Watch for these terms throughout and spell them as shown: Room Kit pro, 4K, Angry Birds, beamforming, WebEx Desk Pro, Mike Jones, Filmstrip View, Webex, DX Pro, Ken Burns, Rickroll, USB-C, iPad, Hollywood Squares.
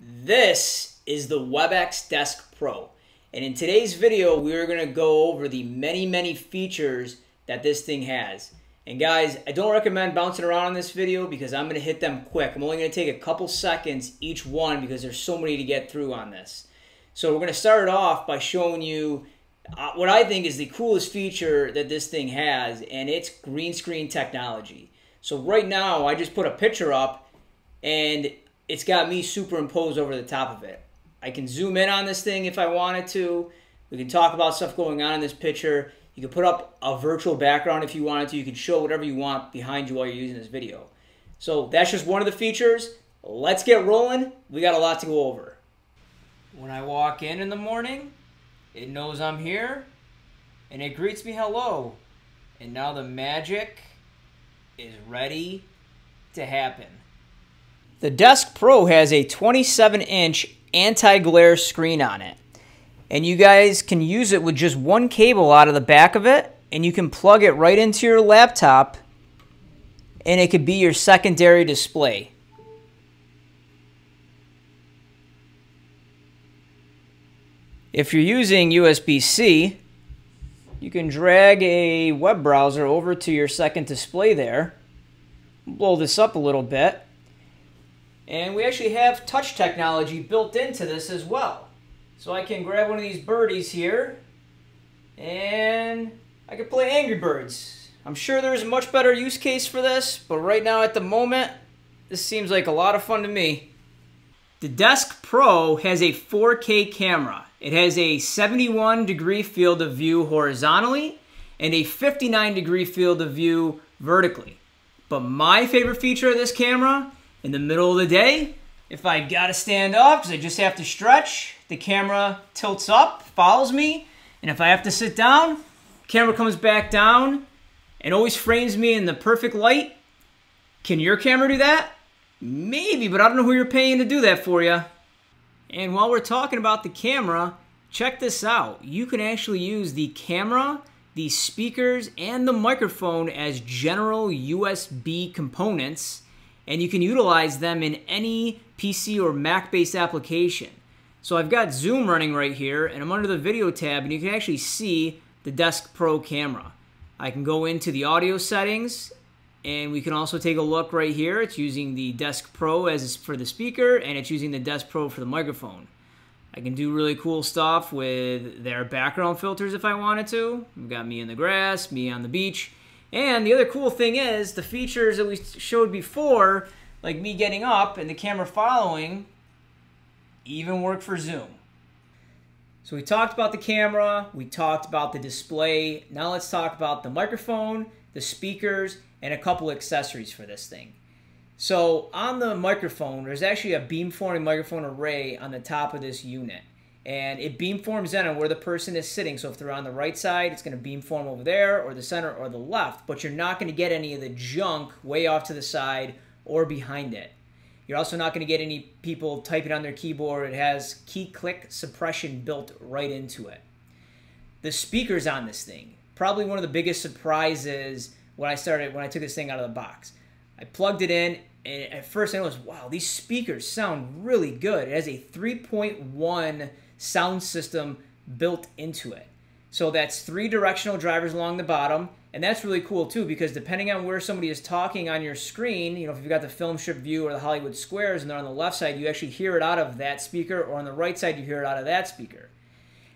This is the WebEx Desk Pro, and in today's video we're going to go over the many features that this thing has. And guys, I don't recommend bouncing around on this video because I'm going to hit them quick. I'm only going to take a couple seconds each one because there's so many to get through on this. So we're going to start off by showing you what I think is the coolest feature that this thing has, and it's green screen technology. So right now I just put a picture up and it's got me superimposed over the top of it. I can zoom in on this thing if I wanted to. We can talk about stuff going on in this picture. You can put up a virtual background if you wanted to. You can show whatever you want behind you while you're using this video. So that's just one of the features. Let's get rolling. We got a lot to go over. When I walk in the morning, it knows I'm here and it greets me hello. And now the magic is ready to happen. The Desk Pro has a 27-inch anti-glare screen on it, and you guys can use it with just one cable out of the back of it, and you can plug it right into your laptop and it could be your secondary display. If you're using USB-C, you can drag a web browser over to your second display there. Blow this up a little bit. And we actually have touch technology built into this as well. So I can grab one of these birdies here and I can play Angry Birds. I'm sure there's a much better use case for this, but right now at the moment, this seems like a lot of fun to me. The Desk Pro has a 4K camera. It has a 71-degree field of view horizontally and a 59-degree field of view vertically. But my favorite feature of this camera, in the middle of the day, if I gotta stand up because I just have to stretch, the camera tilts up, follows me, and if I have to sit down, camera comes back down and always frames me in the perfect light. Can your camera do that? Maybe, but I don't know who you're paying to do that for you. And while we're talking about the camera, check this out. You can actually use the camera, the speakers, and the microphone as general USB components, and you can utilize them in any PC or Mac-based application. So I've got Zoom running right here, and I'm under the video tab, and you can actually see the Desk Pro camera. I can go into the audio settings, and we can also take a look right here. It's using the Desk Pro as for the speaker, and it's using the Desk Pro for the microphone. I can do really cool stuff with their background filters if I wanted to. I've got me in the grass, me on the beach. And the other cool thing is the features that we showed before, like me getting up and the camera following, even work for Zoom. So we talked about the camera, we talked about the display. Now let's talk about the microphone, the speakers, and a couple accessories for this thing. So on the microphone, there's actually a beamforming microphone array on the top of this unit. And it beamforms in on where the person is sitting. So if they're on the right side, it's going to beamform over there or the center or the left. But you're not going to get any of the junk way off to the side or behind it. You're also not going to get any people typing on their keyboard. It has key click suppression built right into it. The speakers on this thing, probably one of the biggest surprises when I took this thing out of the box. I plugged it in, and at first I noticed, wow, these speakers sound really good. It has a 3.1 sound system built into it. So that's 3 directional drivers along the bottom, and that's really cool too, because depending on where somebody is talking on your screen, you know, if you've got the Filmstrip View or the Hollywood Squares and they're on the left side, you actually hear it out of that speaker, or on the right side you hear it out of that speaker.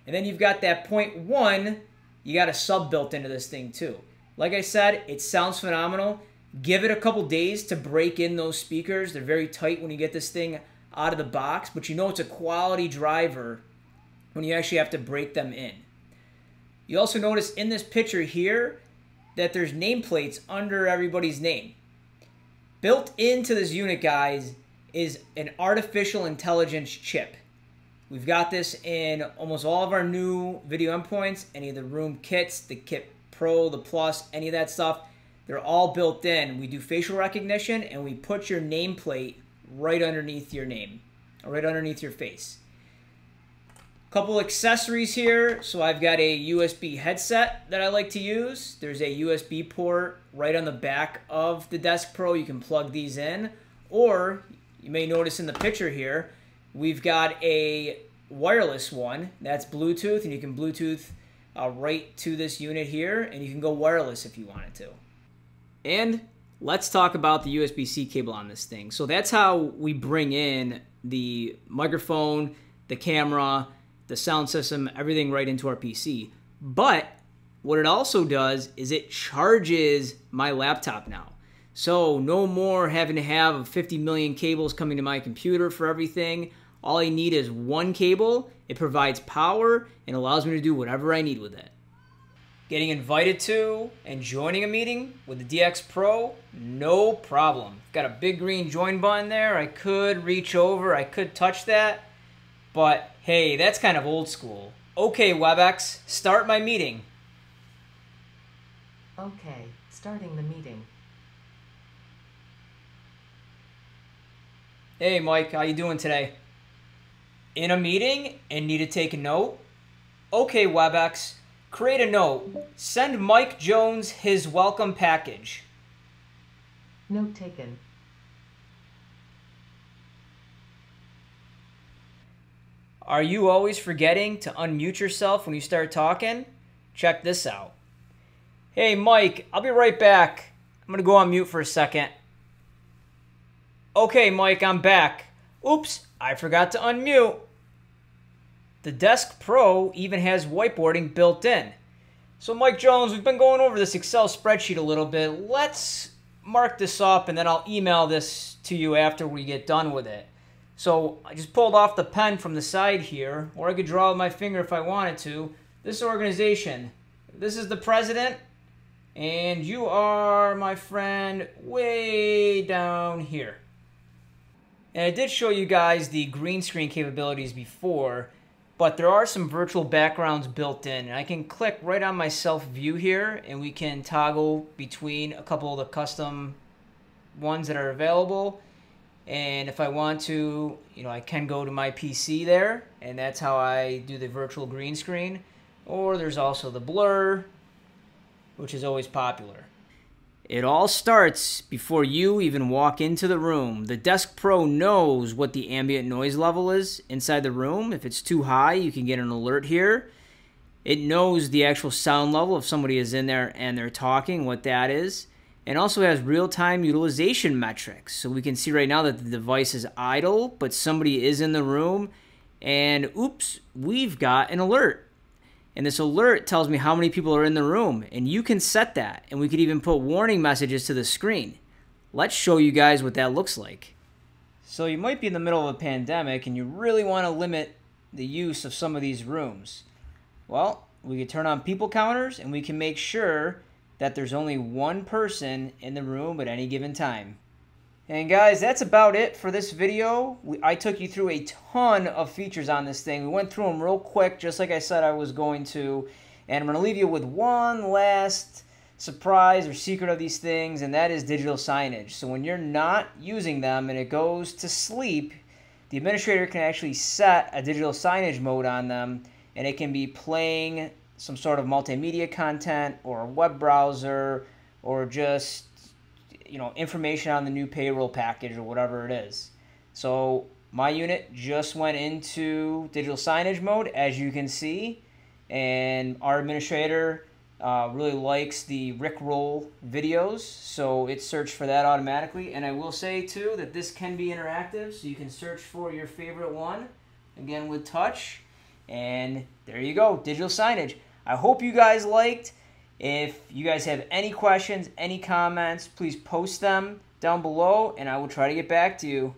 And then you've got that 0.1, you got a sub built into this thing too. Like I said, it sounds phenomenal. Give it a couple days to break in those speakers. They're very tight when you get this thing out of the box, but you know it's a quality driver when you actually have to break them in. You also notice in this picture here that there's nameplates under everybody's name. Built into this unit, guys, is an artificial intelligence chip. We've got this in almost all of our new video endpoints, any of the room kits, the Kit Pro, the Plus, any of that stuff. They're all built in. We do facial recognition and we put your nameplate right underneath your name, or right underneath your face. Couple accessories here. So I've got a USB headset that I like to use. There's a USB port right on the back of the Desk Pro. You can plug these in, or you may notice in the picture here, We've got a wireless one that's Bluetooth, and you can Bluetooth right to this unit here, and you can go wireless if you wanted to. And let's talk about the USB-C cable on this thing. So that's how we bring in the microphone, the camera, the sound system, everything right into our PC. But what it also does is it charges my laptop now. So no more having to have 50 million cables coming to my computer for everything. All I need is one cable. It provides power and allows me to do whatever I need with it. Getting invited to and joining a meeting with the DX Pro, no problem. Got a big green join button there. I could reach over, I could touch that, but hey, that's kind of old school. Okay, WebEx, start my meeting. Okay, starting the meeting. Hey Mike, how you doing today? In a meeting and need to take a note? Okay, WebEx, create a note. Send Mike Jones his welcome package. Note taken. Are you always forgetting to unmute yourself when you start talking? Check this out. Hey Mike, I'll be right back. I'm gonna go on mute for a second. Okay Mike, I'm back. Oops, I forgot to unmute. The Desk Pro even has whiteboarding built in. So Mike Jones, we've been going over this Excel spreadsheet a little bit. Let's mark this up and then I'll email this to you after we get done with it. So I just pulled off the pen from the side here, or I could draw with my finger if I wanted to. This organization, this is the president, and you are, my friend, way down here. And I did show you guys the green screen capabilities before, but there are some virtual backgrounds built in. And I can click right on my self view here, and we can toggle between a couple of the custom ones that are available. And if I want to, you know, I can go to my PC there, and that's how I do the virtual green screen. Or there's also the blur, which is always popular. It all starts before you even walk into the room. The Desk Pro knows what the ambient noise level is inside the room. If it's too high, you can get an alert here. It knows the actual sound level if somebody is in there and they're talking, what that is. And also has real-time utilization metrics. So we can see right now that the device is idle, but somebody is in the room, and oops, we've got an alert. And this alert tells me how many people are in the room, and you can set that, and we could even put warning messages to the screen. Let's show you guys what that looks like. So you might be in the middle of a pandemic, and you really want to limit the use of some of these rooms. Well, we could turn on people counters, and we can make sure that there's only one person in the room at any given time. And guys, that's about it for this video. I took you through a ton of features on this thing. We went through them real quick, just like I said I was going to. And I'm going to leave you with one last surprise or secret of these things, and that is digital signage. So when you're not using them and it goes to sleep, the administrator can actually set a digital signage mode on them, and it can be playing some sort of multimedia content or a web browser or just, you know, information on the new payroll package or whatever it is. So my unit just went into digital signage mode, as you can see, and our administrator really likes the Rickroll videos, so it searched for that automatically. And I will say too that this can be interactive, so you can search for your favorite one, again with touch, and there you go, digital signage. I hope you guys liked. If you guys have any questions, any comments, please post them down below, and I will try to get back to you.